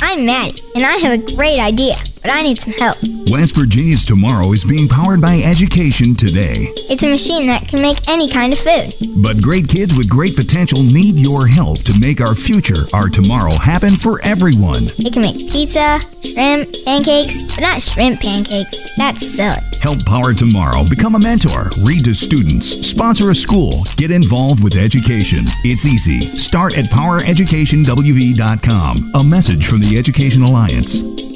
I'm Maddie, and I have a great idea, but I need some help. West Virginia's Tomorrow is being powered by education today. It's a machine that can make any kind of food. But great kids with great potential need your help to make our future, our tomorrow happen for everyone. It can make pizza, shrimp, pancakes, but not shrimp pancakes. That's silly. Help power tomorrow. Become a mentor. Read to students. Sponsor a school. Get involved with education. It's easy. Start at PowerEducationWV.com. A message from the Education Alliance.